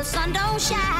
Sun don't shine.